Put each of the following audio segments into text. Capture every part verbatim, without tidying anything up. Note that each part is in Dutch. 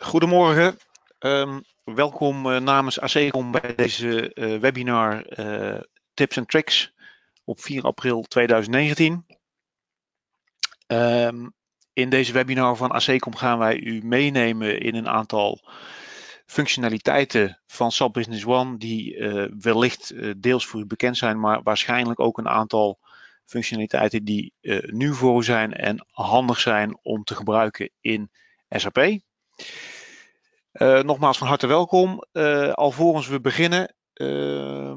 Goedemorgen, um, welkom uh, namens Asecom bij deze uh, webinar uh, Tips en Tricks op vier april tweeduizend negentien. Um, in deze webinar van Asecom gaan wij u meenemen in een aantal functionaliteiten van S A P Business One die uh, wellicht uh, deels voor u bekend zijn, maar waarschijnlijk ook een aantal functionaliteiten die uh, nieuw voor u zijn en handig zijn om te gebruiken in S A P. Uh, nogmaals van harte welkom. Uh, alvorens we beginnen uh,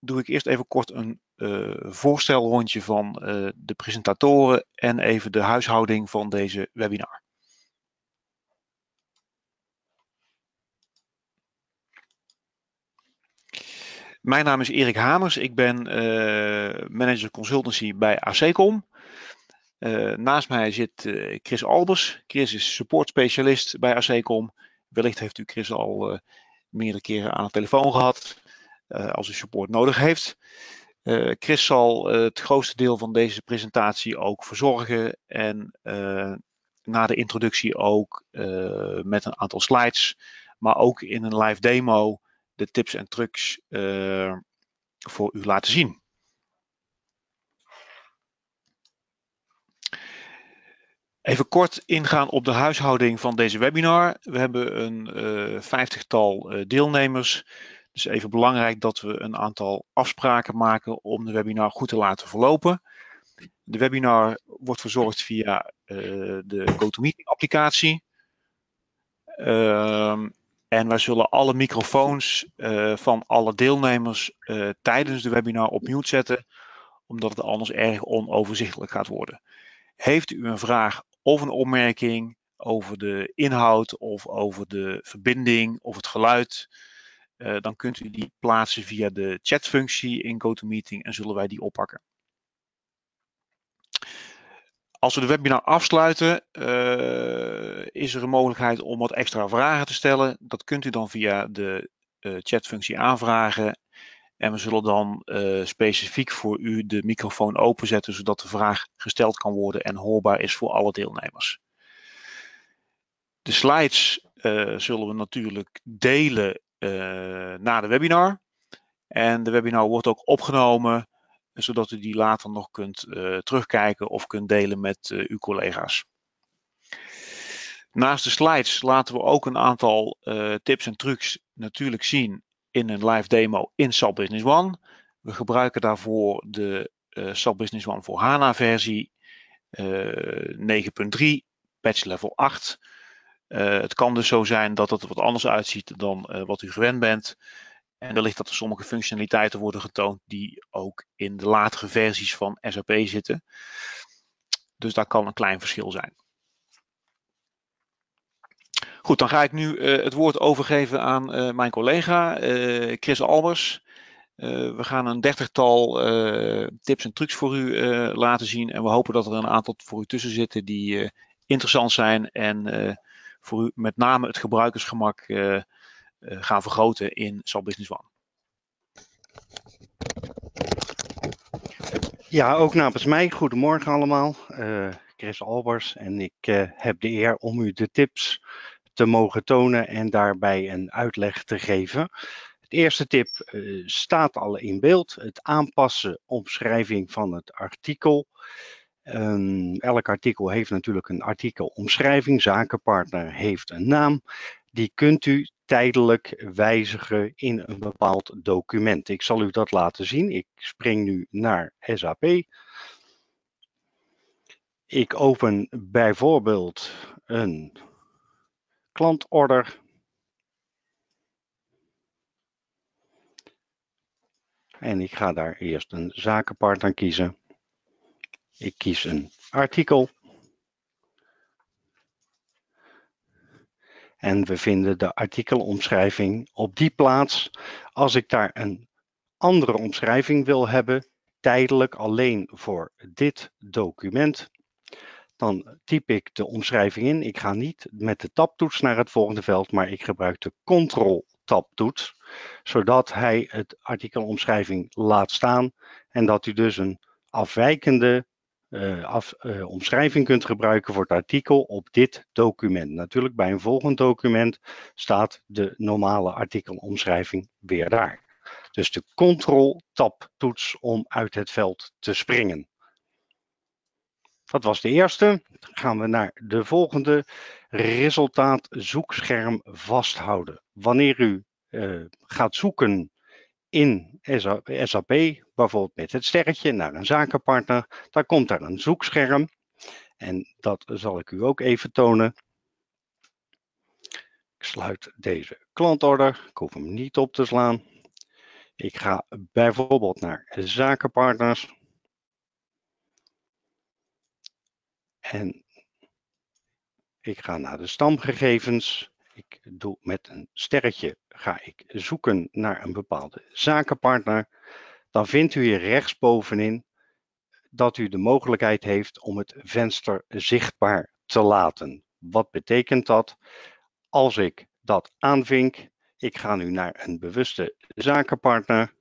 doe ik eerst even kort een uh, voorstelrondje van uh, de presentatoren en even de huishouding van deze webinar. Mijn naam is Erik Hamers, ik ben uh, manager consultancy bij Asecom. Uh, naast mij zit uh, Chris Albers. Chris is supportspecialist bij Asecom. Wellicht heeft u Chris al uh, meerdere keren aan de telefoon gehad uh, als u support nodig heeft. Uh, Chris zal uh, het grootste deel van deze presentatie ook verzorgen en uh, na de introductie ook uh, met een aantal slides, maar ook in een live demo de tips en trucs uh, voor u laten zien. Even kort ingaan op de huishouding van deze webinar. We hebben een uh, vijftigtal uh, deelnemers. Dus even belangrijk dat we een aantal afspraken maken om de webinar goed te laten verlopen. De webinar wordt verzorgd via uh, de GoToMeeting applicatie. Uh, en wij zullen alle microfoons uh, van alle deelnemers uh, tijdens de webinar op mute zetten, omdat het anders erg onoverzichtelijk gaat worden. Heeft u een vraag of een opmerking over de inhoud of over de verbinding of het geluid, uh, dan kunt u die plaatsen via de chatfunctie in GoToMeeting en zullen wij die oppakken. Als we de webinar afsluiten, uh, is er een mogelijkheid om wat extra vragen te stellen. Dat kunt u dan via de uh, chatfunctie aanvragen. En we zullen dan uh, specifiek voor u de microfoon openzetten, zodat de vraag gesteld kan worden en hoorbaar is voor alle deelnemers. De slides uh, zullen we natuurlijk delen uh, na de webinar. En de webinar wordt ook opgenomen, zodat u die later nog kunt uh, terugkijken of kunt delen met uh, uw collega's. Naast de slides laten we ook een aantal uh, tips en trucs natuurlijk zien in een live demo in S A P Business One. We gebruiken daarvoor de uh, S A P Business One voor HANA versie uh, negen punt drie, patch level acht. Uh, het kan dus zo zijn dat het er wat anders uitziet dan uh, wat u gewend bent. En wellicht dat er sommige functionaliteiten worden getoond die ook in de latere versies van S A P zitten. Dus daar kan een klein verschil zijn. Goed, dan ga ik nu uh, het woord overgeven aan uh, mijn collega uh, Chris Albers. Uh, we gaan een dertigtal uh, tips en trucs voor u uh, laten zien. En we hopen dat er een aantal voor u tussen zitten die uh, interessant zijn. En uh, voor u met name het gebruikersgemak uh, uh, gaan vergroten in S A P Business One. Ja, ook namens mij. Goedemorgen allemaal. Uh, Chris Albers en ik uh, heb de eer om u de tips te mogen tonen en daarbij een uitleg te geven. Het eerste tip uh, staat al in beeld. Het aanpassen, omschrijving van het artikel. Um, elk artikel heeft natuurlijk een artikelomschrijving. Zakenpartner heeft een naam. Die kunt u tijdelijk wijzigen in een bepaald document. Ik zal u dat laten zien. Ik spring nu naar S A P. Ik open bijvoorbeeld een klantorder. En ik ga daar eerst een zakenpartner kiezen. Ik kies een artikel. En we vinden de artikelomschrijving op die plaats. Als ik daar een andere omschrijving wil hebben, tijdelijk alleen voor dit document, dan typ ik de omschrijving in. Ik ga niet met de tabtoets naar het volgende veld, maar ik gebruik de Ctrl-Tab toets, zodat hij het artikelomschrijving laat staan en dat u dus een afwijkende uh, af, uh, omschrijving kunt gebruiken voor het artikel op dit document. Natuurlijk bij een volgend document staat de normale artikelomschrijving weer daar. Dus de Ctrl-Tab toets om uit het veld te springen. Dat was de eerste. Dan gaan we naar de volgende. Resultaat zoekscherm vasthouden. Wanneer u uh, gaat zoeken in S A P, bijvoorbeeld met het sterretje naar een zakenpartner, dan komt daar een zoekscherm. En dat zal ik u ook even tonen. Ik sluit deze klantorder. Ik hoef hem niet op te slaan. Ik ga bijvoorbeeld naar zakenpartners. En ik ga naar de stamgegevens. Ik doe met een sterretje, ga ik zoeken naar een bepaalde zakenpartner. Dan vindt u hier rechtsbovenin dat u de mogelijkheid heeft om het venster zichtbaar te laten. Wat betekent dat? Als ik dat aanvink, ik ga nu naar een bewuste zakenpartner.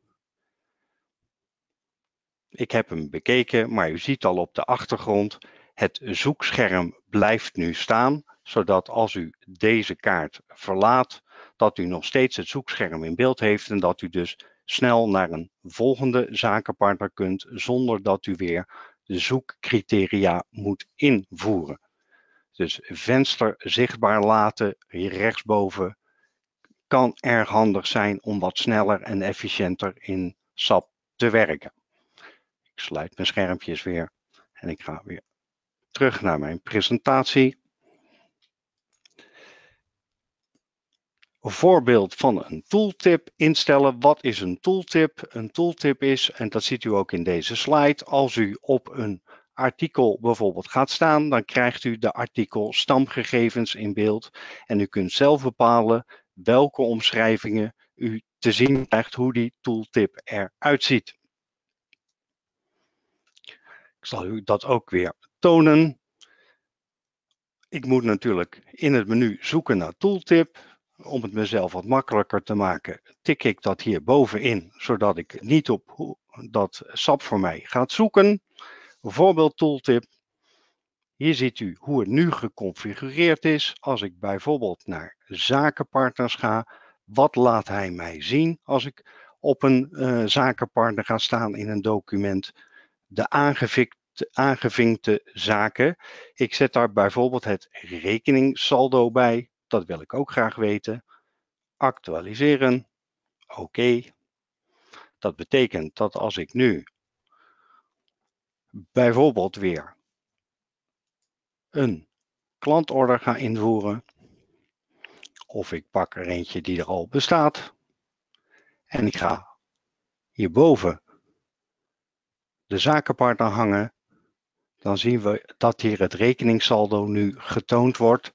Ik heb hem bekeken, maar u ziet al op de achtergrond, het zoekscherm blijft nu staan, zodat als u deze kaart verlaat, dat u nog steeds het zoekscherm in beeld heeft en dat u dus snel naar een volgende zakenpartner kunt zonder dat u weer de zoekcriteria moet invoeren. Dus venster zichtbaar laten, hier rechtsboven, kan erg handig zijn om wat sneller en efficiënter in S A P te werken. Ik sluit mijn schermpjes weer en ik ga weer terug naar mijn presentatie. Een voorbeeld van een tooltip instellen. Wat is een tooltip? Een tooltip is, en dat ziet u ook in deze slide, als u op een artikel bijvoorbeeld gaat staan, dan krijgt u de artikel stamgegevens in beeld. En u kunt zelf bepalen welke omschrijvingen u te zien krijgt, hoe die tooltip eruit ziet. Ik zal u dat ook weer tonen. Ik moet natuurlijk in het menu zoeken naar tooltip. Om het mezelf wat makkelijker te maken, tik ik dat hier bovenin, zodat ik niet op dat S A P voor mij gaat zoeken. Bijvoorbeeld tooltip. Hier ziet u hoe het nu geconfigureerd is. Als ik bijvoorbeeld naar zakenpartners ga, wat laat hij mij zien als ik op een uh, zakenpartner ga staan in een document? De aangevinkte, aangevinkte zaken. Ik zet daar bijvoorbeeld het rekeningssaldo bij. Dat wil ik ook graag weten. Actualiseren. Oké. Okay. Dat betekent dat als ik nu bijvoorbeeld weer een klantorder ga invoeren. Of ik pak er eentje die er al bestaat. En ik ga hierboven de zakenpartner hangen. Dan zien we dat hier het rekeningssaldo nu getoond wordt.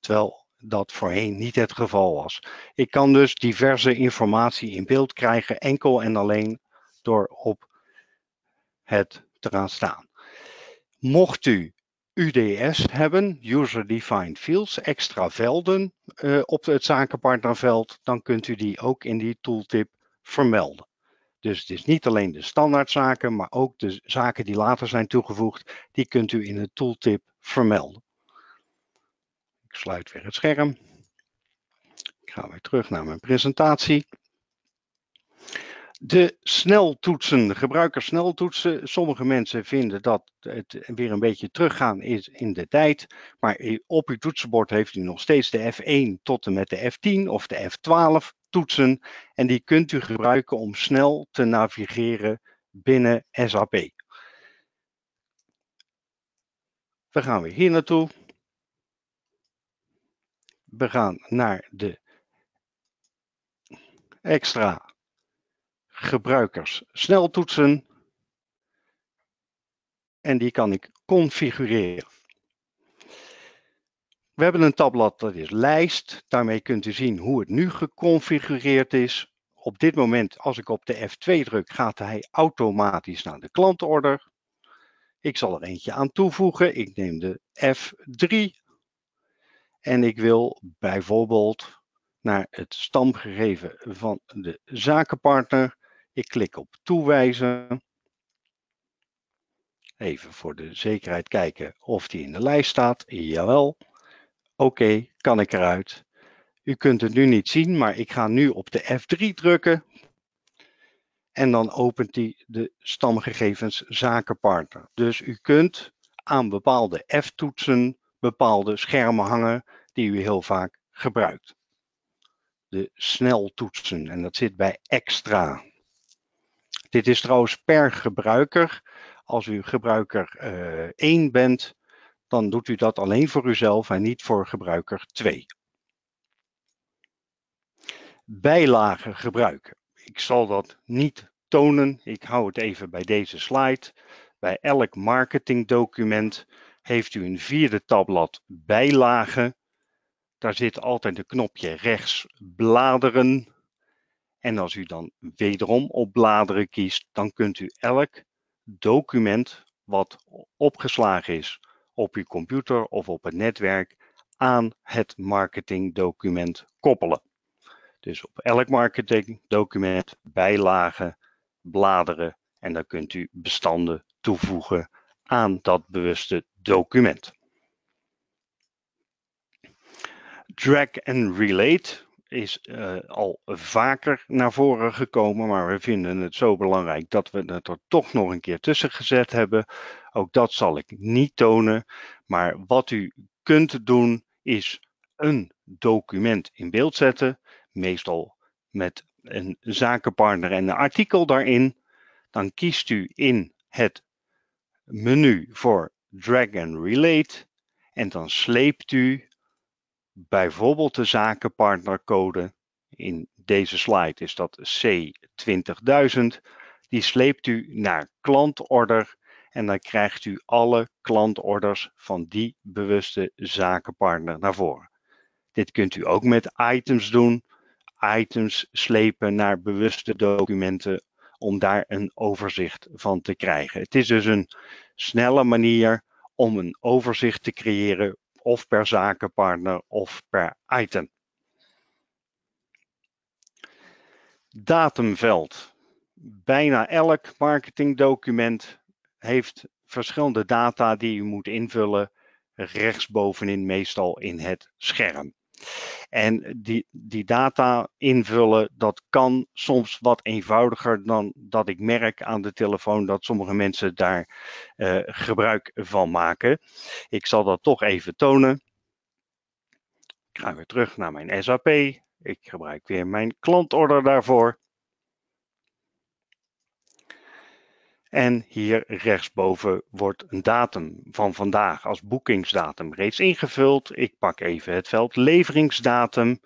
Terwijl dat voorheen niet het geval was. Ik kan dus diverse informatie in beeld krijgen, enkel en alleen door op het te gaan staan. Mocht u U D S hebben, User Defined Fields, extra velden eh, op het zakenpartnerveld, dan kunt u die ook in die tooltip vermelden. Dus het is niet alleen de standaardzaken, maar ook de zaken die later zijn toegevoegd, die kunt u in de tooltip vermelden. Ik sluit weer het scherm. Ik ga weer terug naar mijn presentatie. De sneltoetsen, de gebruikerssneltoetsen. Sommige mensen vinden dat het weer een beetje teruggaan is in de tijd. Maar op uw toetsenbord heeft u nog steeds de F één tot en met de F tien of de F twaalf toetsen. En die kunt u gebruiken om snel te navigeren binnen S A P. We gaan weer hier naartoe. We gaan naar de extra gebruikers sneltoetsen. En die kan ik configureren. We hebben een tabblad, dat is lijst. Daarmee kunt u zien hoe het nu geconfigureerd is. Op dit moment, als ik op de F twee druk, gaat hij automatisch naar de klantorder. Ik zal er eentje aan toevoegen. Ik neem de F drie. En ik wil bijvoorbeeld naar het stamgegeven van de zakenpartner. Ik klik op toewijzen. Even voor de zekerheid kijken of die in de lijst staat. Jawel. Oké, kan ik eruit. U kunt het nu niet zien, maar ik ga nu op de F drie drukken. En dan opent die de stamgegevens zakenpartner. Dus u kunt aan bepaalde F-toetsen bepaalde schermen hangen die u heel vaak gebruikt. De sneltoetsen, en dat zit bij extra. Dit is trouwens per gebruiker. Als u gebruiker uh, één bent, dan doet u dat alleen voor uzelf en niet voor gebruiker twee. Bijlagen gebruiken. Ik zal dat niet tonen. Ik hou het even bij deze slide. Bij elk marketingdocument heeft u een vierde tabblad bijlagen. Daar zit altijd een knopje rechts bladeren. En als u dan wederom op bladeren kiest, dan kunt u elk document wat opgeslagen is op uw computer of op het netwerk aan het marketingdocument koppelen. Dus op elk marketingdocument bijlagen, bladeren en dan kunt u bestanden toevoegen aan dat bewuste document. Drag and Relate is uh, al vaker naar voren gekomen, maar we vinden het zo belangrijk dat we het er toch nog een keer tussen gezet hebben. Ook dat zal ik niet tonen, maar wat u kunt doen is een document in beeld zetten, meestal met een zakenpartner en een artikel daarin. Dan kiest u in het menu voor Drag and Relate en dan sleept u bijvoorbeeld de zakenpartnercode, in deze slide is dat C twintig duizend, die sleept u naar klantorder en dan krijgt u alle klantorders van die bewuste zakenpartner naar voren. Dit kunt u ook met items doen, items slepen naar bewuste documenten om daar een overzicht van te krijgen. Het is dus een snelle manier om een overzicht te creëren of per zakenpartner of per item. Datumveld. Bijna elk marketingdocument heeft verschillende data die u moet invullen, rechtsbovenin meestal in het scherm. En die, die data invullen, dat kan soms wat eenvoudiger dan dat ik merk aan de telefoon dat sommige mensen daar uh, gebruik van maken. Ik zal dat toch even tonen. Ik ga weer terug naar mijn S A P. Ik gebruik weer mijn klantorder daarvoor. En hier rechtsboven wordt een datum van vandaag als boekingsdatum reeds ingevuld. Ik pak even het veld leveringsdatum.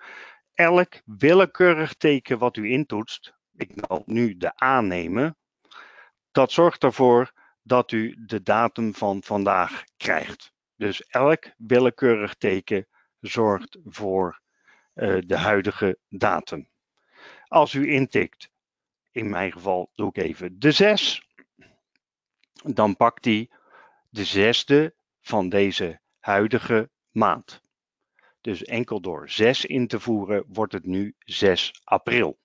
Elk willekeurig teken wat u intoetst, ik zal nu de aannemen, dat zorgt ervoor dat u de datum van vandaag krijgt. Dus elk willekeurig teken zorgt voor uh, de huidige datum. Als u intikt, in mijn geval doe ik even de zes. Dan pakt hij de zesde van deze huidige maand. Dus enkel door zes in te voeren wordt het nu zes april.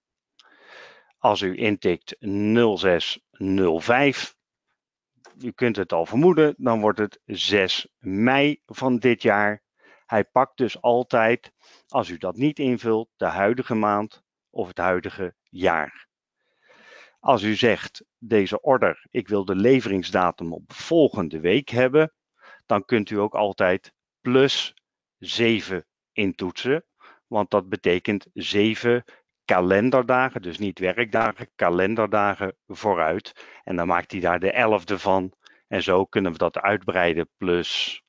Als u intikt nul zes nul vijf, u kunt het al vermoeden, dan wordt het zes mei van dit jaar. Hij pakt dus altijd, als u dat niet invult, de huidige maand of het huidige jaar. Als u zegt, deze order, ik wil de leveringsdatum op volgende week hebben, dan kunt u ook altijd plus zeven intoetsen. Want dat betekent zeven kalenderdagen, dus niet werkdagen, kalenderdagen vooruit. En dan maakt hij daar de elfde van. En zo kunnen we dat uitbreiden plus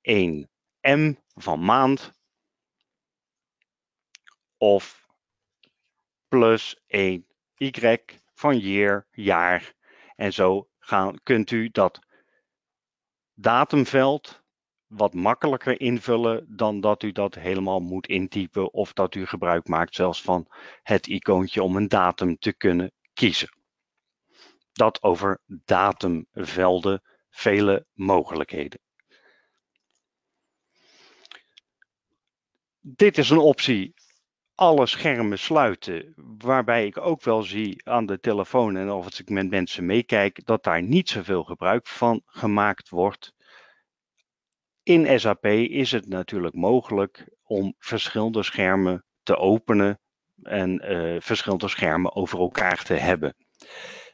één M van maand. Of plus één Y. Van year, jaar. En zo gaan, kunt u dat datumveld wat makkelijker invullen dan dat u dat helemaal moet intypen of dat u gebruik maakt zelfs van het icoontje om een datum te kunnen kiezen. Dat over datumvelden, vele mogelijkheden. Dit is een optie alle schermen sluiten, waarbij ik ook wel zie aan de telefoon en of ik met mensen meekijk, dat daar niet zoveel gebruik van gemaakt wordt. In S A P is het natuurlijk mogelijk om verschillende schermen te openen en uh, verschillende schermen over elkaar te hebben.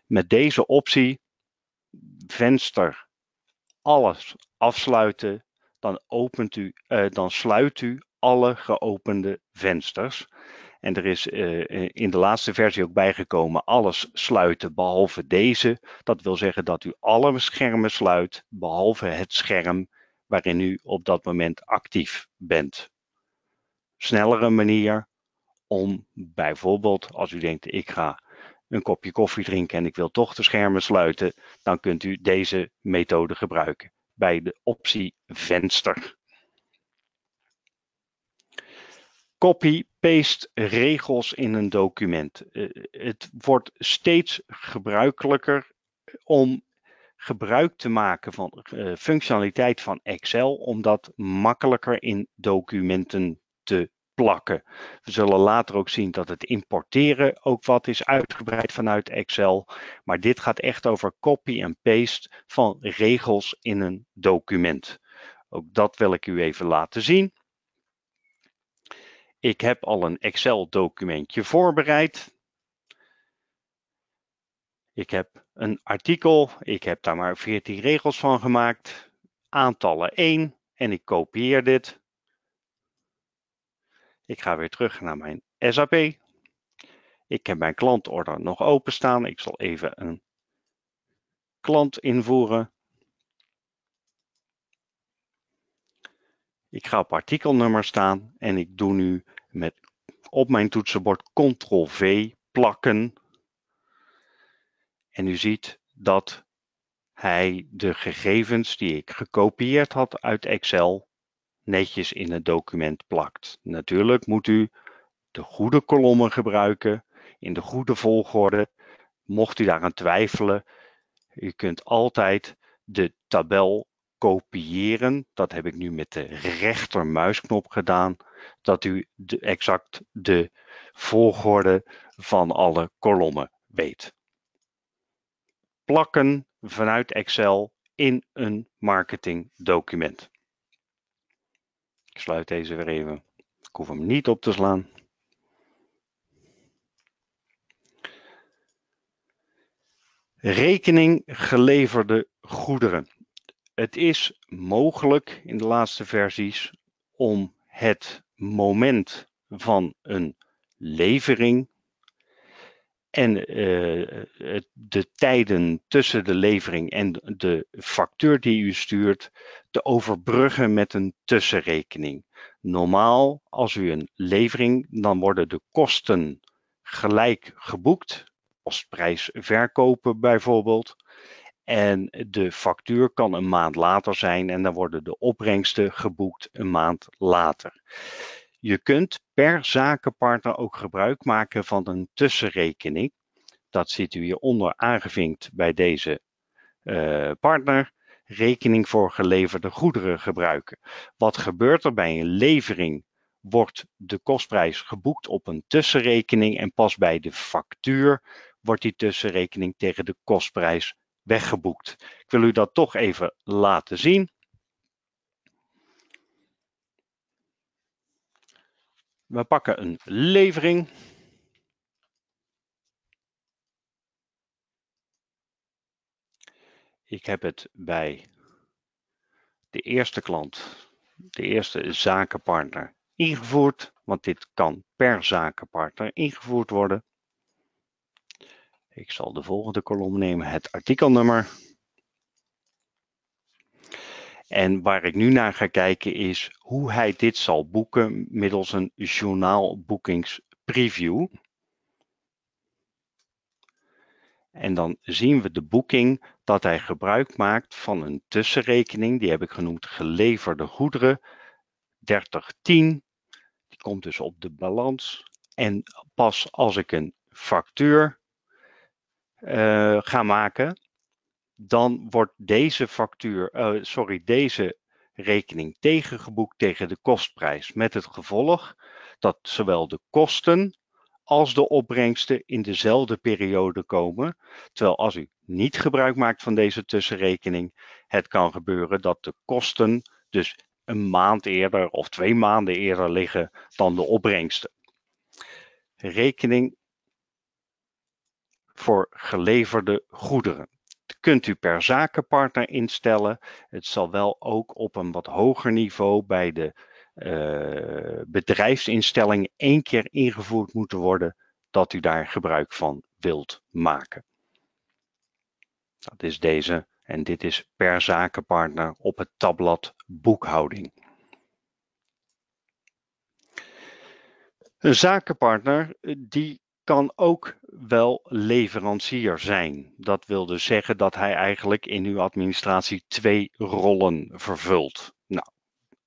Met deze optie, venster alles afsluiten, dan opent u, uh, dan sluit u alle geopende vensters. En er is uh, in de laatste versie ook bijgekomen alles sluiten behalve deze. Dat wil zeggen dat u alle schermen sluit behalve het scherm waarin u op dat moment actief bent. Snellere manier om bijvoorbeeld als u denkt ik ga een kopje koffie drinken en ik wil toch de schermen sluiten, dan kunt u deze methode gebruiken bij de optie venster. Copy, paste regels in een document. Uh, het wordt steeds gebruikelijker om gebruik te maken van uh, functionaliteit van Excel, om dat makkelijker in documenten te plakken. We zullen later ook zien dat het importeren ook wat is uitgebreid vanuit Excel. Maar dit gaat echt over copy en paste van regels in een document. Ook dat wil ik u even laten zien. Ik heb al een Excel documentje voorbereid. Ik heb een artikel. Ik heb daar maar veertien regels van gemaakt. Aantallen één. En ik kopieer dit. Ik ga weer terug naar mijn S A P. Ik heb mijn klantorder nog openstaan. Ik zal even een klant invoeren. Ik ga op artikelnummer staan en ik doe nu met op mijn toetsenbord Ctrl-V plakken. En u ziet dat hij de gegevens die ik gekopieerd had uit Excel netjes in het document plakt. Natuurlijk moet u de goede kolommen gebruiken in de goede volgorde. Mocht u daaraan twijfelen, u kunt altijd de tabel kopiëren, dat heb ik nu met de rechtermuisknop gedaan, dat u de, exact de volgorde van alle kolommen weet. Plakken vanuit Excel in een marketingdocument. Ik sluit deze weer even. Ik hoef hem niet op te slaan. Rekening geleverde goederen. Het is mogelijk in de laatste versies om het moment van een levering en uh, de tijden tussen de levering en de factuur die u stuurt te overbruggen met een tussenrekening. Normaal, als u een levering, dan worden de kosten gelijk geboekt, kostprijs verkopen bijvoorbeeld. En de factuur kan een maand later zijn en dan worden de opbrengsten geboekt een maand later. Je kunt per zakenpartner ook gebruik maken van een tussenrekening. Dat ziet u hieronder aangevinkt bij deze uh, partner. Rekening voor geleverde goederen gebruiken. Wat gebeurt er bij een levering? Wordt de kostprijs geboekt op een tussenrekening en pas bij de factuur wordt die tussenrekening tegen de kostprijs geboekt. Weggeboekt. Ik wil u dat toch even laten zien. We pakken een levering. Ik heb het bij de eerste klant, de eerste zakenpartner ingevoerd, want dit kan per zakenpartner ingevoerd worden. Ik zal de volgende kolom nemen, het artikelnummer. En waar ik nu naar ga kijken is hoe hij dit zal boeken middels een journaalboekingspreview. En dan zien we de boeking dat hij gebruik maakt van een tussenrekening. Die heb ik genoemd geleverde goederen. dertig tien. Die komt dus op de balans. En pas als ik een factuur Uh, ga maken, dan wordt deze factuur, uh, sorry, deze rekening tegengeboekt tegen de kostprijs. Met het gevolg dat zowel de kosten als de opbrengsten in dezelfde periode komen. Terwijl als u niet gebruik maakt van deze tussenrekening, het kan gebeuren dat de kosten dus een maand eerder of twee maanden eerder liggen dan de opbrengsten. Rekening voor geleverde goederen. Dat kunt u per zakenpartner instellen. Het zal wel ook op een wat hoger niveau bij de uh, bedrijfsinstelling één keer ingevoerd moeten worden dat u daar gebruik van wilt maken. Dat is deze en dit is per zakenpartner op het tabblad boekhouding. Een zakenpartner die kan ook wel leverancier zijn. Dat wil dus zeggen dat hij eigenlijk in uw administratie twee rollen vervult. Nou,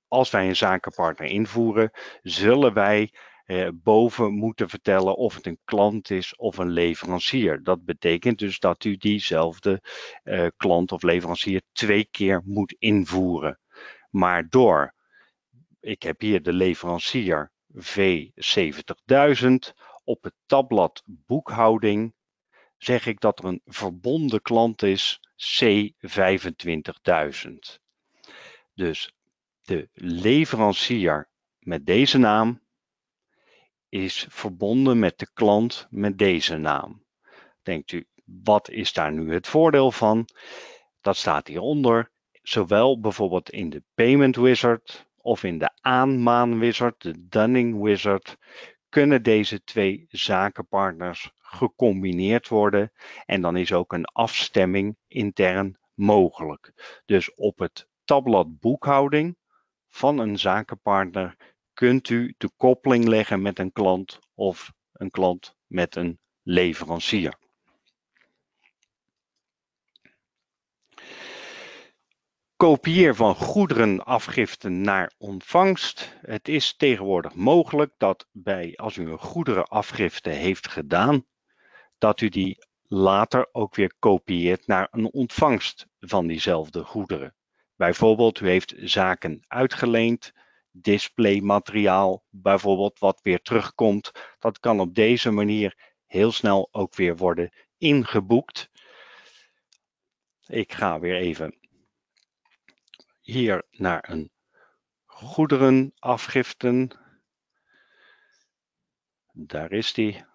als wij een zakenpartner invoeren, zullen wij eh, boven moeten vertellen of het een klant is of een leverancier. Dat betekent dus dat u diezelfde eh, klant of leverancier twee keer moet invoeren. Maar door, ik heb hier de leverancier V zeventigduizend. Op het tabblad boekhouding zeg ik dat er een verbonden klant is C vijfentwintigduizend. Dus de leverancier met deze naam is verbonden met de klant met deze naam. Denkt u, wat is daar nu het voordeel van? Dat staat hieronder, zowel bijvoorbeeld in de Payment Wizard of in de Aanmaan Wizard, de Dunning Wizard, kunnen deze twee zakenpartners gecombineerd worden en dan is ook een afstemming intern mogelijk. Dus op het tabblad boekhouding van een zakenpartner kunt u de koppeling leggen met een klant of een klant met een leverancier. Kopieer van goederenafgiften naar ontvangst. Het is tegenwoordig mogelijk dat bij, als u een goederenafgifte heeft gedaan, dat u die later ook weer kopieert naar een ontvangst van diezelfde goederen. Bijvoorbeeld, u heeft zaken uitgeleend, displaymateriaal, bijvoorbeeld wat weer terugkomt. Dat kan op deze manier heel snel ook weer worden ingeboekt. Ik ga weer even hier naar een goederenafgiften. Daar is die.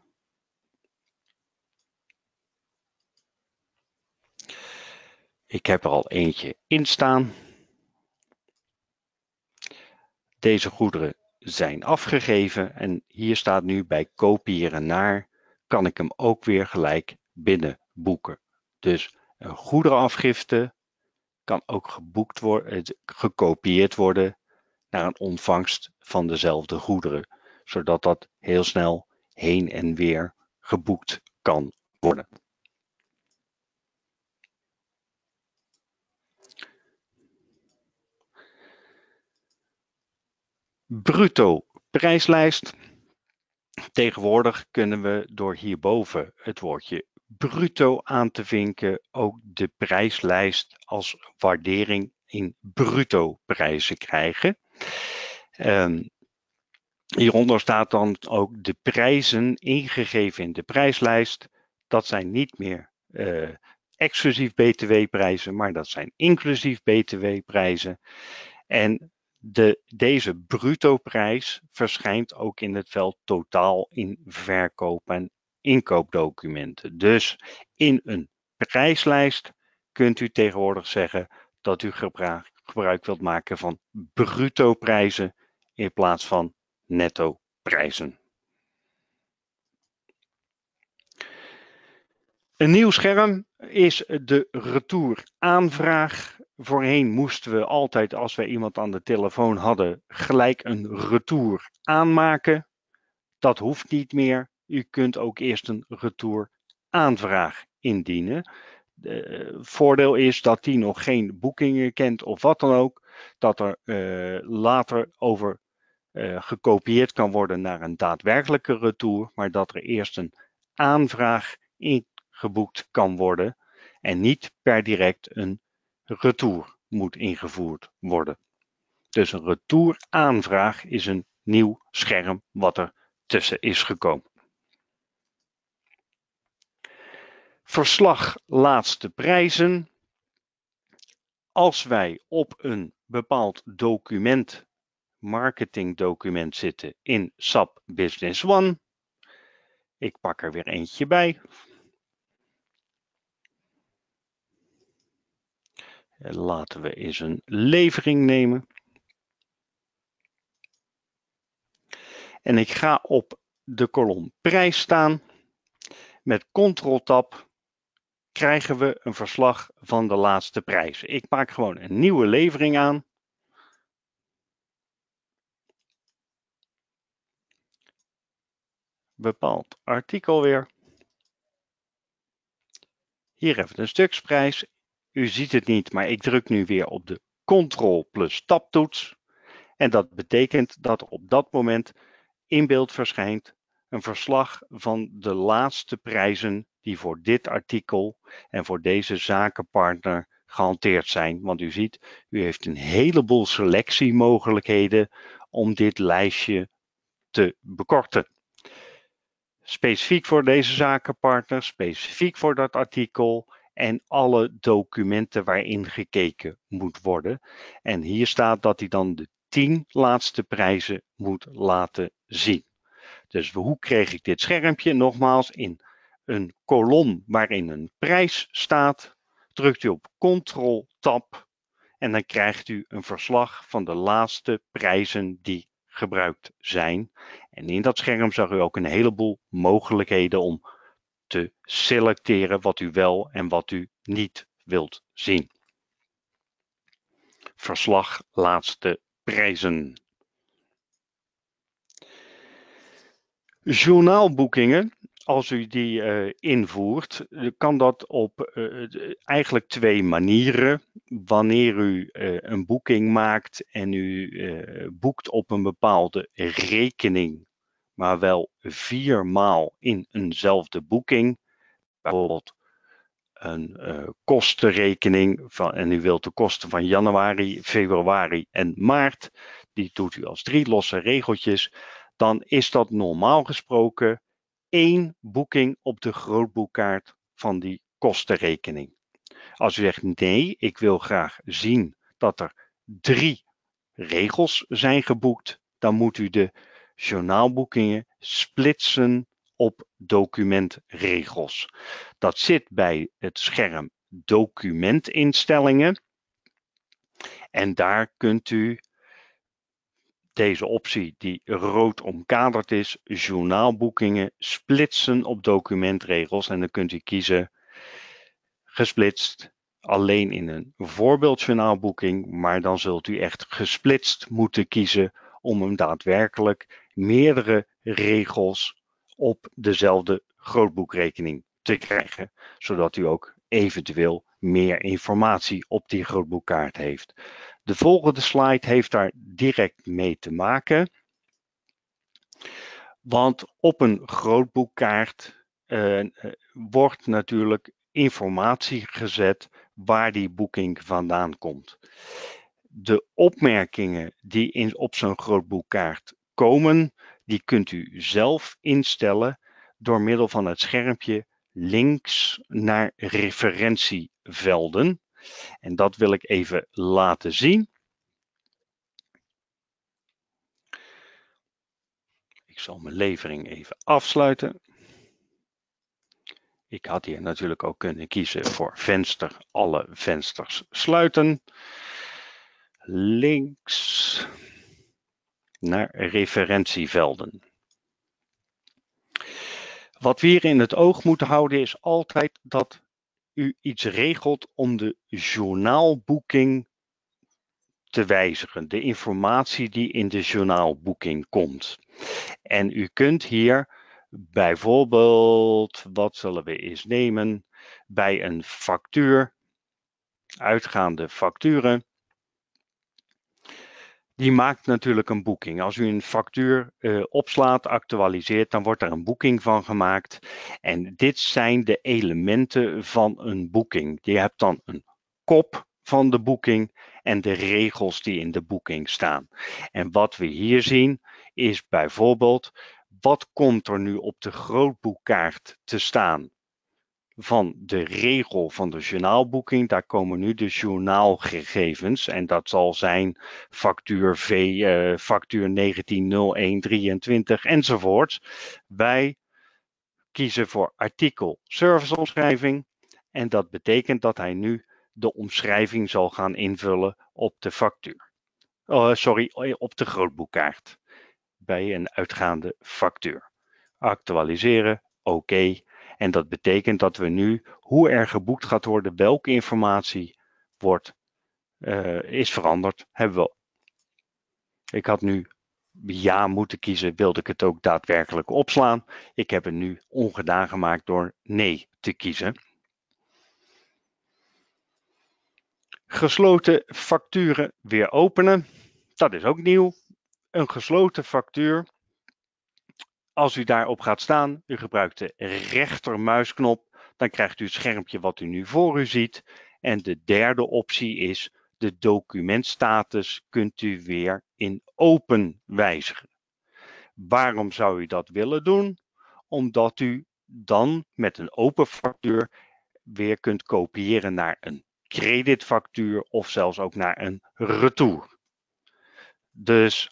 Ik heb er al eentje in staan. Deze goederen zijn afgegeven en hier staat nu bij kopiëren naar, kan ik hem ook weer gelijk binnenboeken. Dus een goederenafgifte kan ook geboekt worden, gekopieerd worden naar een ontvangst van dezelfde goederen, zodat dat heel snel heen en weer geboekt kan worden. Bruto prijslijst. Tegenwoordig kunnen we door hierboven het woordje bruto aan te vinken ook de prijslijst als waardering in bruto prijzen krijgen. Um, hieronder staat dan ook de prijzen ingegeven in de prijslijst. Dat zijn niet meer uh, exclusief B T W-prijzen, maar dat zijn inclusief B T W-prijzen. En de, deze bruto prijs verschijnt ook in het veld totaal in verkoop en inkoopdocumenten. Dus in een prijslijst kunt u tegenwoordig zeggen dat u gebruik, gebruik wilt maken van bruto prijzen in plaats van netto prijzen. Een nieuw scherm is de retouraanvraag. Voorheen moesten we altijd, als we iemand aan de telefoon hadden, gelijk een retour aanmaken. Dat hoeft niet meer. U kunt ook eerst een retouraanvraag indienen. Het voordeel is dat die nog geen boekingen kent of wat dan ook. Dat er uh, later over uh, gekopieerd kan worden naar een daadwerkelijke retour. Maar dat er eerst een aanvraag ingeboekt kan worden. En niet per direct een retour moet ingevoerd worden. Dus een retouraanvraag is een nieuw scherm wat er tussen is gekomen. Verslag laatste prijzen. Als wij op een bepaald document, marketingdocument zitten in S A P Business One. Ik pak er weer eentje bij. Laten we eens een levering nemen. En ik ga op de kolom prijs staan. Met Ctrl-Tab krijgen we een verslag van de laatste prijs. Ik maak gewoon een nieuwe levering aan. Bepaald artikel weer. Hier even een stuksprijs. U ziet het niet, maar ik druk nu weer op de Ctrl plus Tab toets. En dat betekent dat op dat moment in beeld verschijnt een verslag van de laatste prijzen die voor dit artikel en voor deze zakenpartner gehanteerd zijn. Want u ziet, u heeft een heleboel selectiemogelijkheden om dit lijstje te bekorten. Specifiek voor deze zakenpartner, specifiek voor dat artikel en alle documenten waarin gekeken moet worden. En hier staat dat hij dan de tien laatste prijzen moet laten zien. Dus hoe kreeg ik dit schermpje? Nogmaals, in een kolom waarin een prijs staat, drukt u op Ctrl-Tab en dan krijgt u een verslag van de laatste prijzen die gebruikt zijn. En in dat scherm zag u ook een heleboel mogelijkheden om te selecteren wat u wel en wat u niet wilt zien. Verslag laatste prijzen. Journaalboekingen, als u die uh, invoert, kan dat op uh, eigenlijk twee manieren. Wanneer u uh, een boeking maakt en u uh, boekt op een bepaalde rekening, maar wel vier maal in eenzelfde boeking, bijvoorbeeld een uh, kostenrekening van, en u wilt de kosten van januari, februari en maart, die doet u als drie losse regeltjes, dan is dat normaal gesproken één boeking op de grootboekkaart van die kostenrekening. Als u zegt nee, ik wil graag zien dat er drie regels zijn geboekt, dan moet u de journaalboekingen splitsen op documentregels. Dat zit bij het scherm documentinstellingen en daar kunt u deze optie die rood omkaderd is, journaalboekingen splitsen op documentregels. En dan kunt u kiezen gesplitst alleen in een voorbeeldjournaalboeking. Maar dan zult u echt gesplitst moeten kiezen om hem daadwerkelijk meerdere regels op dezelfde grootboekrekening te krijgen. Zodat u ook eventueel meer informatie op die grootboekkaart heeft. De volgende slide heeft daar direct mee te maken. Want op een grootboekkaart eh, wordt natuurlijk informatie gezet waar die boeking vandaan komt. De opmerkingen die in, op zo'n grootboekkaart komen, die kunt u zelf instellen door middel van het schermpje links naar referentievelden. En dat wil ik even laten zien. Ik zal mijn levering even afsluiten. Ik had hier natuurlijk ook kunnen kiezen voor venster, alle vensters sluiten. Links naar referentievelden. Wat we hier in het oog moeten houden is altijd dat u iets regelt om de journaalboeking te wijzigen. De informatie die in de journaalboeking komt. En u kunt hier bijvoorbeeld, wat zullen we eens nemen, bij een factuur, uitgaande facturen. Die maakt natuurlijk een boeking. Als u een factuur uh, opslaat, actualiseert, dan wordt er een boeking van gemaakt. En dit zijn de elementen van een boeking. Je hebt dan een kop van de boeking en de regels die in de boeking staan. En wat we hier zien is bijvoorbeeld, wat komt er nu op de grootboekkaart te staan van de regel van de journaalboeking? Daar komen nu de journaalgegevens en dat zal zijn factuur V, uh, factuur negentien nul een drieëntwintig enzovoort. Wij kiezen voor artikel serviceomschrijving en dat betekent dat hij nu de omschrijving zal gaan invullen op de factuur. Uh, sorry, op de grootboekkaart bij een uitgaande factuur. Actualiseren, oké. Okay. En dat betekent dat we nu, hoe er geboekt gaat worden, welke informatie wordt, uh, is veranderd, hebben we. Ik had nu ja moeten kiezen, wilde ik het ook daadwerkelijk opslaan. Ik heb het nu ongedaan gemaakt door nee te kiezen. Gesloten facturen weer openen. Dat is ook nieuw. Een gesloten factuur. Als u daarop gaat staan, u gebruikt de rechtermuisknop, dan krijgt u het schermpje wat u nu voor u ziet. En de derde optie is, de documentstatus kunt u weer in open wijzigen. Waarom zou u dat willen doen? Omdat u dan met een open factuur weer kunt kopiëren naar een creditfactuur of zelfs ook naar een retour. Dus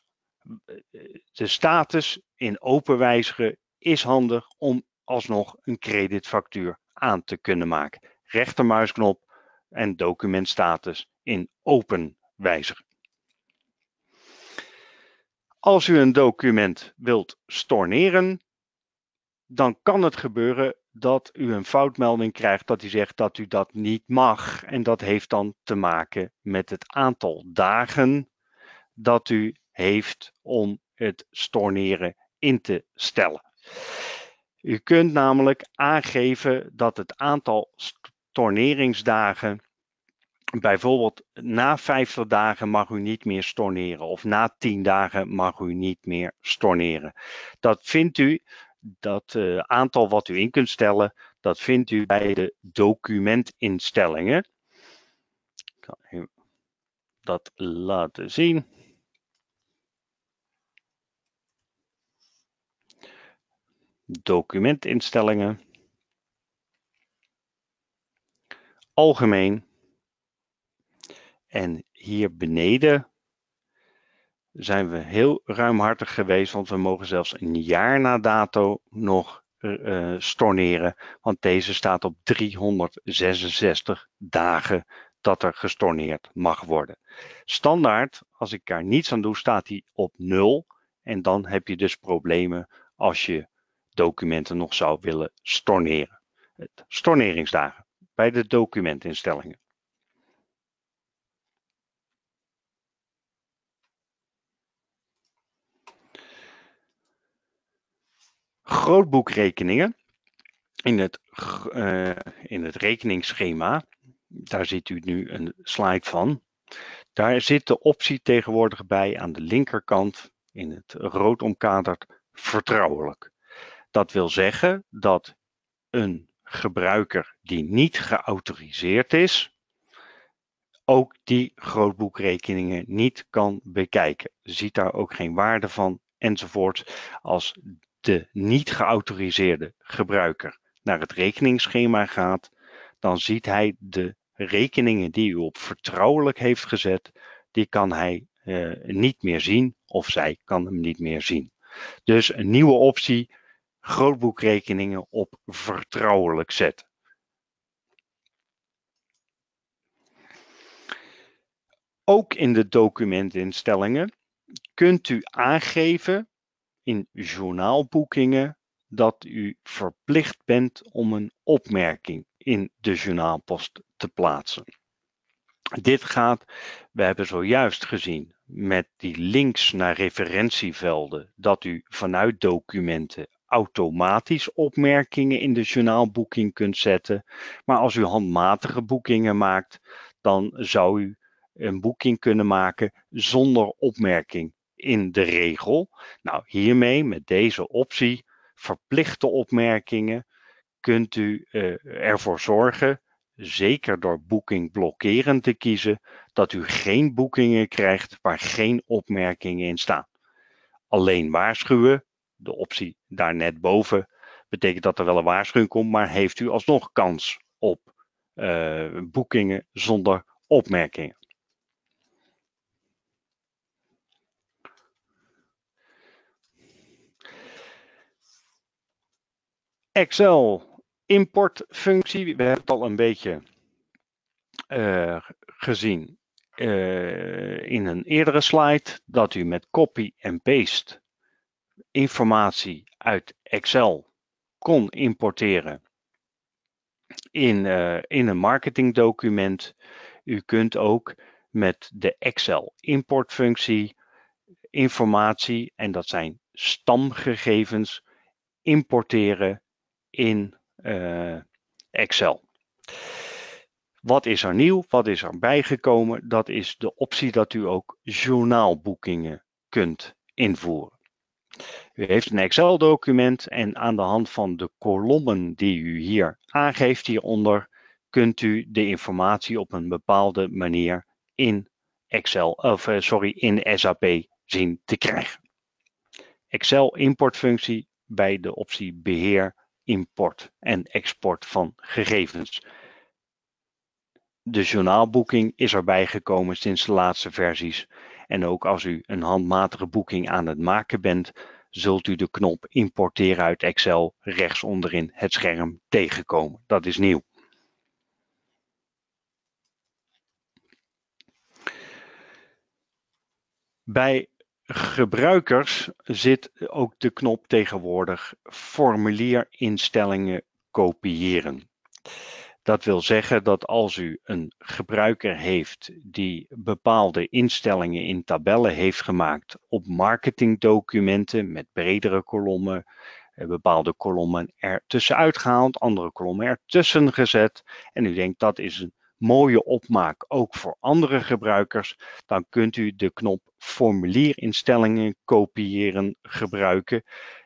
de status in open wijzigen is handig om alsnog een creditfactuur aan te kunnen maken. Rechtermuisknop en document status in open wijzigen. Als u een document wilt storneren, dan kan het gebeuren dat u een foutmelding krijgt dat hij zegt dat u dat niet mag. En dat heeft dan te maken met het aantal dagen dat u heeft om het storneren in te stellen. U kunt namelijk aangeven dat het aantal storneringsdagen, bijvoorbeeld na vijftig dagen mag u niet meer storneren of na tien dagen mag u niet meer storneren. Dat vindt u, dat uh, aantal wat u in kunt stellen, dat vindt u bij de documentinstellingen. Ik kan u dat laten zien. Documentinstellingen, algemeen, en hier beneden zijn we heel ruimhartig geweest, want we mogen zelfs een jaar na dato nog uh, storneren, want deze staat op driehonderdzesenzestig dagen dat er gestorneerd mag worden. Standaard, als ik daar niets aan doe, staat die op nul en dan heb je dus problemen als je documenten nog zou willen storneren. Storneringsdagen bij de documentinstellingen. Grootboekrekeningen in het, uh, in het rekeningsschema, daar ziet u nu een slide van. Daar zit de optie tegenwoordig bij aan de linkerkant in het rood omkaderd vertrouwelijk. Dat wil zeggen dat een gebruiker die niet geautoriseerd is, ook die grootboekrekeningen niet kan bekijken. Ziet daar ook geen waarde van enzovoort. Als de niet geautoriseerde gebruiker naar het rekeningsschema gaat, dan ziet hij de rekeningen die u op vertrouwelijk heeft gezet, die kan hij eh, niet meer zien of zij kan hem niet meer zien. Dus een nieuwe optie. Grootboekrekeningen op vertrouwelijk zetten. Ook in de documentinstellingen kunt u aangeven in journaalboekingen dat u verplicht bent om een opmerking in de journaalpost te plaatsen. Dit gaat, we hebben zojuist gezien met die links naar referentievelden, dat u vanuit documenten automatisch opmerkingen in de journaalboeking kunt zetten. Maar als u handmatige boekingen maakt, dan zou u een boeking kunnen maken zonder opmerking in de regel. Nou, hiermee, met deze optie, verplichte opmerkingen, kunt u eh, ervoor zorgen, zeker door boeking blokkeren te kiezen, dat u geen boekingen krijgt waar geen opmerkingen in staan. alleen waarschuwen, de optie daar net boven, betekent dat er wel een waarschuwing komt, maar heeft u alsnog kans op uh, boekingen zonder opmerkingen. Excel importfunctie, we hebben het al een beetje uh, gezien uh, in een eerdere slide, dat u met copy en paste informatie uit Excel kon importeren in, uh, in een marketingdocument. U kunt ook met de Excel importfunctie informatie, en dat zijn stamgegevens, importeren in uh, Excel. Wat is er nieuw? Wat is er bijgekomen? Dat is de optie dat u ook journaalboekingen kunt invoeren. U heeft een Excel-document en aan de hand van de kolommen die u hier aangeeft hieronder, kunt u de informatie op een bepaalde manier in Excel, of sorry, in S A P zien te krijgen. Excel-importfunctie bij de optie beheer, import en export van gegevens. De journaalboeking is erbij gekomen sinds de laatste versies. En ook als u een handmatige boeking aan het maken bent, zult u de knop importeren uit Excel rechts onderin het scherm tegenkomen. Dat is nieuw. Bij gebruikers zit ook de knop tegenwoordig formulierinstellingen kopiëren. Dat wil zeggen dat als u een gebruiker heeft die bepaalde instellingen in tabellen heeft gemaakt op marketingdocumenten met bredere kolommen, bepaalde kolommen er tussenuit gehaald, andere kolommen er tussen gezet, en u denkt dat is een mooie opmaak ook voor andere gebruikers, dan kunt u de knop formulierinstellingen kopiëren gebruiken.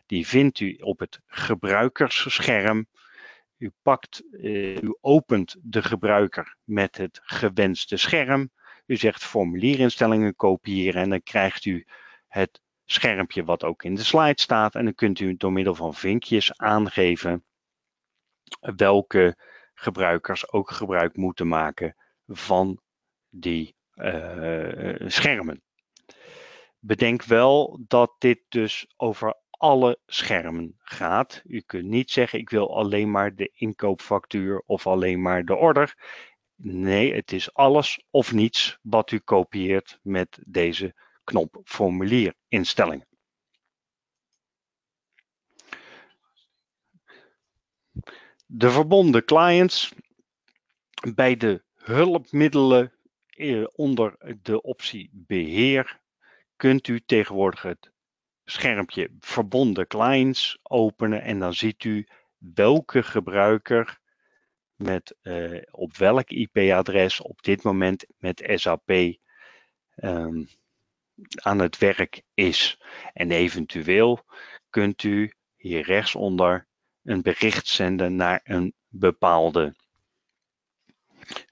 Die vindt u op het gebruikersscherm. U pakt, uh, u opent de gebruiker met het gewenste scherm. U zegt formulierinstellingen kopiëren en dan krijgt u het schermpje wat ook in de slide staat. En dan kunt u door middel van vinkjes aangeven welke gebruikers ook gebruik moeten maken van die uh, schermen. Bedenk wel dat dit dus over alle schermen gaat. U kunt niet zeggen ik wil alleen maar de inkoopfactuur of alleen maar de order. Nee, het is alles of niets wat u kopieert met deze knop formulierinstellingen. De verbonden clients, bij de hulpmiddelen onder de optie beheer kunt u tegenwoordig het schermpje verbonden clients openen en dan ziet u welke gebruiker met eh, op welk I P-adres op dit moment met S A P eh, aan het werk is. En eventueel kunt u hier rechtsonder een bericht zenden naar een bepaalde,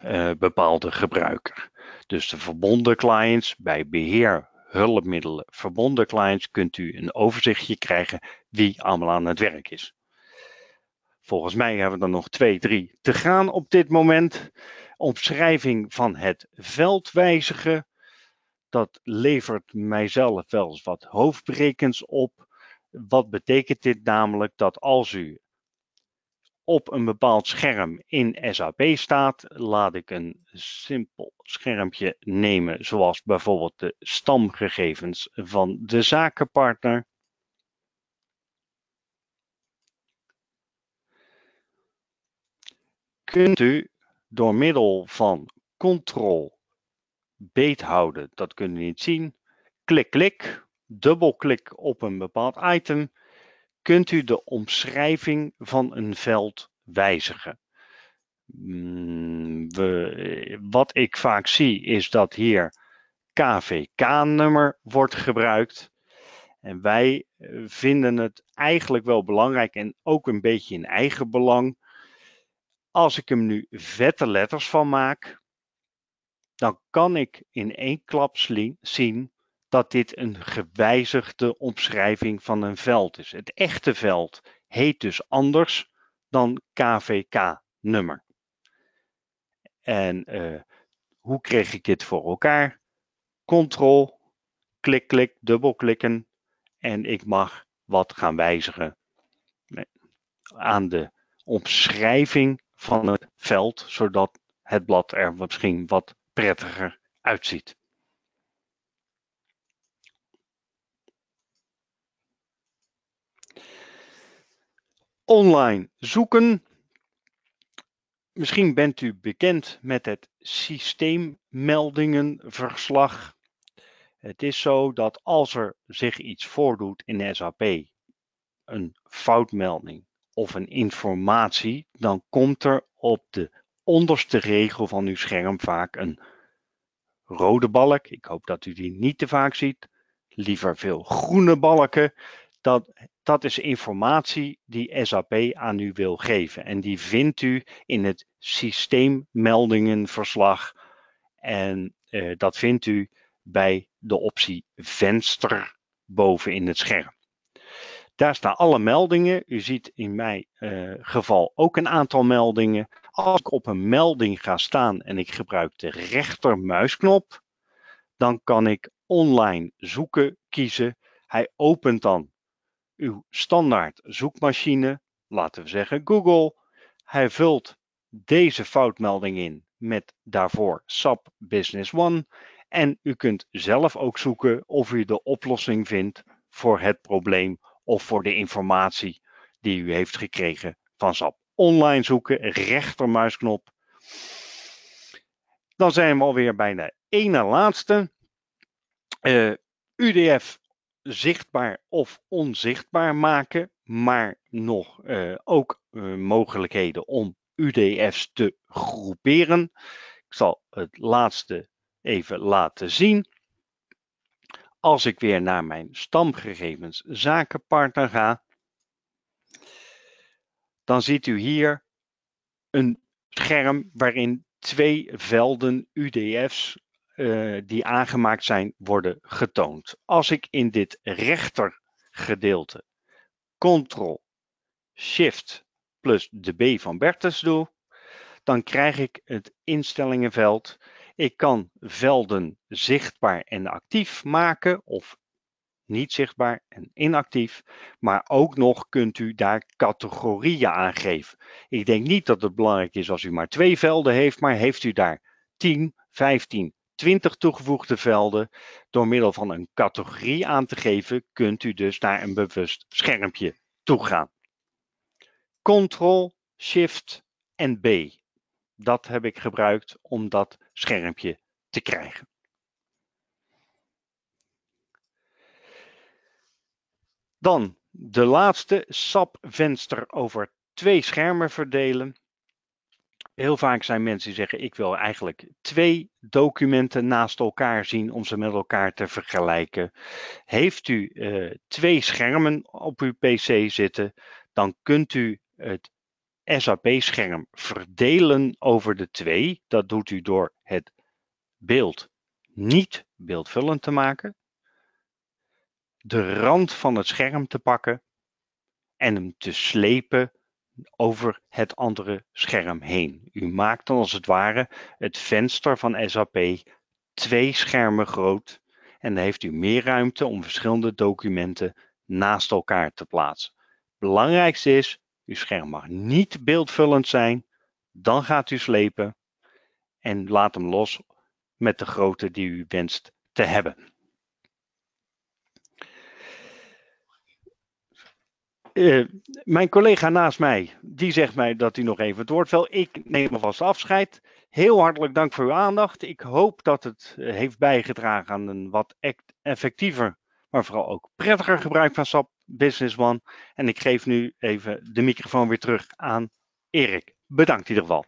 uh, bepaalde gebruiker. Dus de verbonden clients, bij beheer hulpmiddelen verbonden clients, kunt u een overzichtje krijgen wie allemaal aan het werk is. Volgens mij hebben we er nog twee, drie te gaan op dit moment. Omschrijving van het veld wijzigen. Dat levert mijzelf wel eens wat hoofdbrekens op. Wat betekent dit namelijk? Dat als u op een bepaald scherm in S A P staat, laat ik een simpel schermpje nemen, zoals bijvoorbeeld de stamgegevens van de zakenpartner. Kunt u door middel van Ctrl beethouden, dat kunt u niet zien, klik, klik. Dubbelklik op een bepaald item, kunt u de omschrijving van een veld wijzigen. We, wat ik vaak zie is dat hier K V K-nummer wordt gebruikt. En wij vinden het eigenlijk wel belangrijk en ook een beetje in eigen belang. Als ik hem nu vette letters van maak, dan kan ik in één klap zien dat dit een gewijzigde omschrijving van een veld is. Het echte veld heet dus anders dan K V K-nummer. En uh, hoe kreeg ik dit voor elkaar? Ctrl, klik, klik, dubbelklikken en ik mag wat gaan wijzigen aan de omschrijving van het veld, zodat het blad er misschien wat prettiger uitziet. Online zoeken. Misschien bent u bekend met het systeemmeldingenverslag. Het is zo dat als er zich iets voordoet in S A P, een foutmelding of een informatie, dan komt er op de onderste regel van uw scherm vaak een rode balk. Ik hoop dat u die niet te vaak ziet. Liever veel groene balken. Dat, dat is informatie die S A P aan u wil geven. En die vindt u in het systeemmeldingenverslag. En eh, dat vindt u bij de optie venster boven in het scherm. Daar staan alle meldingen. U ziet in mijn uh, geval ook een aantal meldingen. Als ik op een melding ga staan en ik gebruik de rechtermuisknop, dan kan ik online zoeken kiezen. Hij opent dan uw standaard zoekmachine, laten we zeggen Google. Hij vult deze foutmelding in met daarvoor S A P Business One. En u kunt zelf ook zoeken of u de oplossing vindt voor het probleem of voor de informatie die u heeft gekregen van S A P. Online zoeken, rechtermuisknop. Dan zijn we alweer bijna één na laatste. Uh, U D F zichtbaar of onzichtbaar maken, maar nog uh, ook uh, mogelijkheden om U D F's te groeperen. Ik zal het laatste even laten zien. Als ik weer naar mijn stamgegevens zakenpartner ga, dan ziet u hier een scherm waarin twee velden U D F's uh, die aangemaakt zijn worden getoond. Als ik in dit rechter gedeelte Ctrl Shift plus de B van Bertus doe, dan krijg ik het instellingenveld. Ik kan velden zichtbaar en actief maken of niet zichtbaar en inactief. Maar ook nog kunt u daar categorieën aan geven. Ik denk niet dat het belangrijk is als u maar twee velden heeft. Maar heeft u daar tien, vijftien, twintig toegevoegde velden. Door middel van een categorie aan te geven kunt u dus naar een bewust schermpje toe gaan. Ctrl, Shift en B. Dat heb ik gebruikt om dat schermpje te krijgen. Dan de laatste, S A P-venster over twee schermen verdelen. Heel vaak zijn mensen die zeggen, ik wil eigenlijk twee documenten naast elkaar zien om ze met elkaar te vergelijken. Heeft u uh, twee schermen op uw P C zitten, dan kunt u het S A P-scherm verdelen over de twee. Dat doet u door het beeld niet beeldvullend te maken, de rand van het scherm te pakken en hem te slepen over het andere scherm heen. U maakt dan als het ware het venster van S A P twee schermen groot en dan heeft u meer ruimte om verschillende documenten naast elkaar te plaatsen. Het belangrijkste is, uw scherm mag niet beeldvullend zijn, dan gaat u slepen en laat hem los met de grootte die u wenst te hebben. Uh, mijn collega naast mij, die zegt mij dat hij nog even het woord wil. Ik neem alvast afscheid. Heel hartelijk dank voor uw aandacht. Ik hoop dat het heeft bijgedragen aan een wat effectiever, maar vooral ook prettiger gebruik van S A P Business One. En ik geef nu even de microfoon weer terug aan Erik. Bedankt in ieder geval.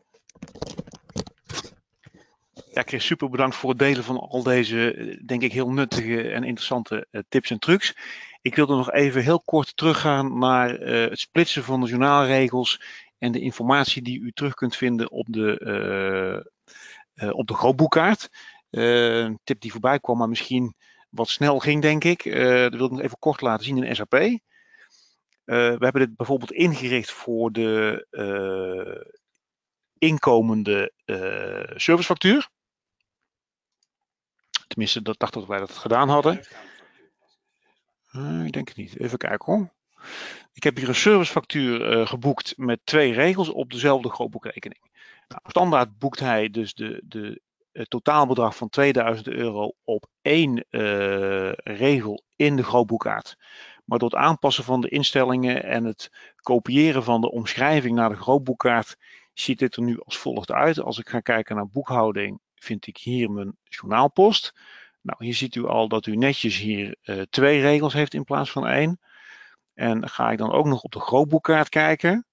Ja, Chris, super bedankt voor het delen van al deze, denk ik, heel nuttige en interessante tips en trucs. Ik wilde nog even heel kort teruggaan naar uh, het splitsen van de journaalregels en de informatie die u terug kunt vinden op de, uh, uh, op de grootboekkaart. Uh, een tip die voorbij kwam, maar misschien wat snel ging, denk ik. Uh, dat wil ik nog even kort laten zien in S A P. Uh, we hebben dit bijvoorbeeld ingericht voor de uh, inkomende uh, servicefactuur. Tenminste, dat dacht dat wij dat gedaan hadden. Uh, ik denk het niet. Even kijken hoor. Ik heb hier een servicefactuur uh, geboekt met twee regels op dezelfde grootboekrekening. Nou, standaard boekt hij dus de, de, het totaalbedrag van tweeduizend euro op één uh, regel in de grootboekkaart. Maar door het aanpassen van de instellingen en het kopiëren van de omschrijving naar de grootboekkaart ziet dit er nu als volgt uit. Als ik ga kijken naar boekhouding vind ik hier mijn journaalpost. Nou, hier ziet u al dat u netjes hier uh, twee regels heeft in plaats van één. En ga ik dan ook nog op de grootboekkaart kijken.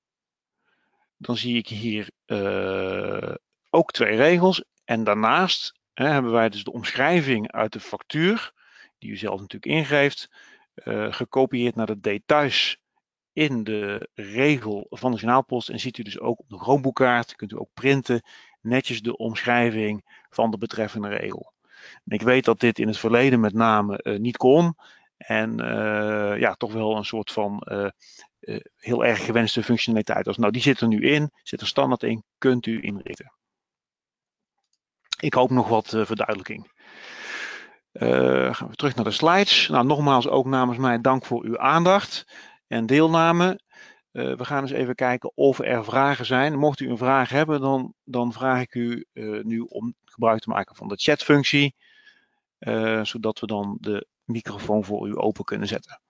Dan zie ik hier uh, ook twee regels. En daarnaast hè, hebben wij dus de omschrijving uit de factuur, die u zelf natuurlijk ingeeft, uh, gekopieerd naar de details in de regel van de journaalpost. En ziet u dus ook op de grootboekkaart, kunt u ook printen, netjes de omschrijving van de betreffende regel. En ik weet dat dit in het verleden met name uh, niet kon. En uh, ja, toch wel een soort van uh, uh, heel erg gewenste functionaliteit. Als, nou, die zit er nu in, zit er standaard in, kunt u inrichten. Ik hoop nog wat uh, verduidelijking. Uh, gaan we terug naar de slides. Nou, nogmaals ook namens mij dank voor uw aandacht en deelname. Uh, we gaan eens even kijken of er vragen zijn. Mocht u een vraag hebben, dan, dan vraag ik u uh, nu om gebruik te maken van de chatfunctie. Uh, zodat we dan de microfoon voor u open kunnen zetten.